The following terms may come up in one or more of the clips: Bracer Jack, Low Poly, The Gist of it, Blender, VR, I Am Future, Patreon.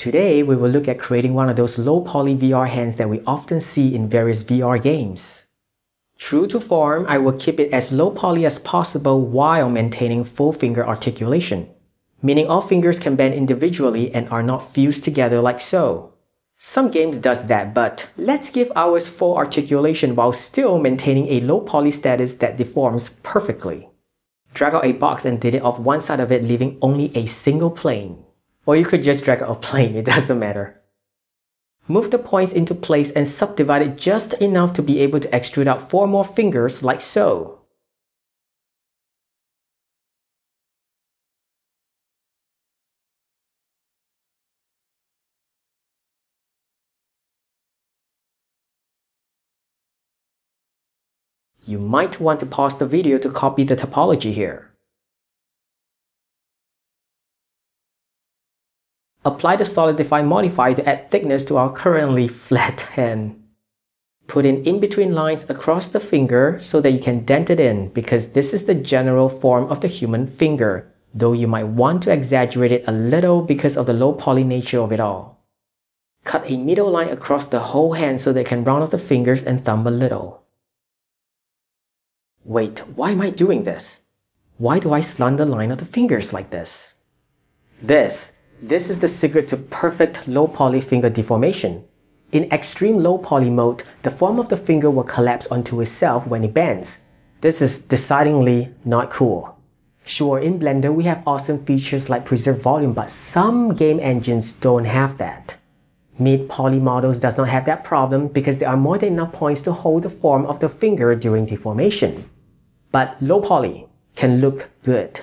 Today, we will look at creating one of those low-poly VR hands that we often see in various VR games. True to form, I will keep it as low-poly as possible while maintaining full finger articulation, meaning all fingers can bend individually and are not fused together like so. Some games does that, but let's give ours full articulation while still maintaining a low-poly status that deforms perfectly. Drag out a box and did it off one side of it, leaving only a single plane. Or you could just drag out a plane, it doesn't matter. Move the points into place and subdivide it just enough to be able to extrude out 4 more fingers like so. You might want to pause the video to copy the topology here. Apply the solidify modifier to add thickness to our currently flat hand. Put it in between lines across the finger so that you can dent it in, because this is the general form of the human finger, though you might want to exaggerate it a little because of the low poly nature of it all. Cut a middle line across the whole hand so that it can round off the fingers and thumb a little. Wait, why am I doing this? Why do I slant the line of the fingers like this? This is the secret to perfect low-poly finger deformation. In extreme low-poly mode, the form of the finger will collapse onto itself when it bends. This is decidedly not cool. Sure, in Blender we have awesome features like preserve volume, but some game engines don't have that. Mid-poly models does not have that problem because there are more than enough points to hold the form of the finger during deformation. But low-poly can look good.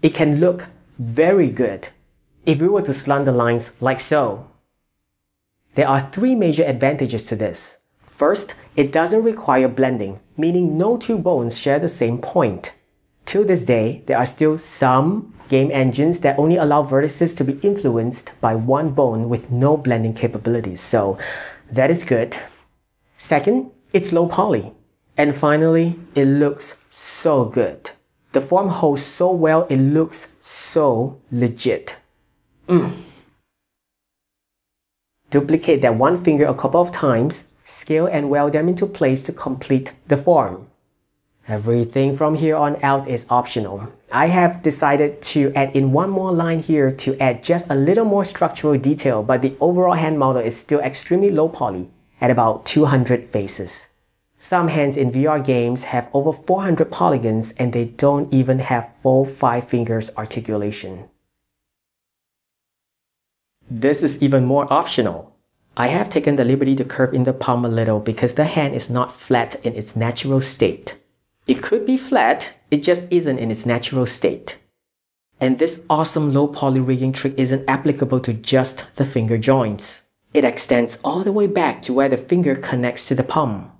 It can look very good if we were to slant the lines like so. There are 3 major advantages to this. First, it doesn't require blending, meaning no 2 bones share the same point. To this day, there are still some game engines that only allow vertices to be influenced by 1 bone with no blending capabilities, so that is good. Second, it's low poly. And finally, it looks so good. The form holds so well, it looks so legit. Duplicate that 1 finger a couple of times, scale and weld them into place to complete the form. Everything from here on out is optional. I have decided to add in 1 more line here to add just a little more structural detail, but the overall hand model is still extremely low poly at about 200 faces. Some hands in VR games have over 400 polygons and they don't even have full 5 fingers articulation. This is even more optional. I have taken the liberty to curve in the palm a little because the hand is not flat in its natural state. It could be flat, it just isn't in its natural state. And this awesome low poly rigging trick isn't applicable to just the finger joints. It extends all the way back to where the finger connects to the palm.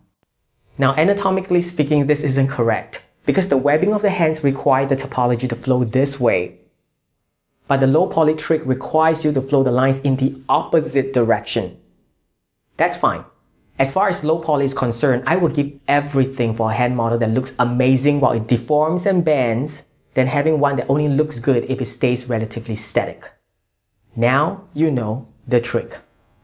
Now, anatomically speaking, this isn't correct because the webbing of the hands require the topology to flow this way. But the low poly trick requires you to flow the lines in the opposite direction. That's fine. As far as low poly is concerned, I would give everything for a hand model that looks amazing while it deforms and bends than having one that only looks good if it stays relatively static. Now you know the trick.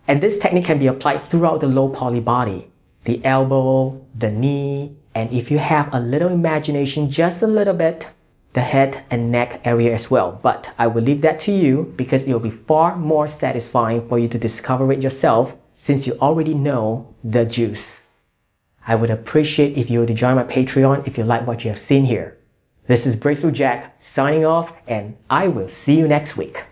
And this technique can be applied throughout the low poly body. The elbow, the knee, and if you have a little imagination, just a little bit, the head and neck area as well, but I will leave that to you because it will be far more satisfying for you to discover it yourself since you already know the juice. I would appreciate if you were to join my Patreon if you like what you have seen here. This is Bracer Jack signing off, and I will see you next week.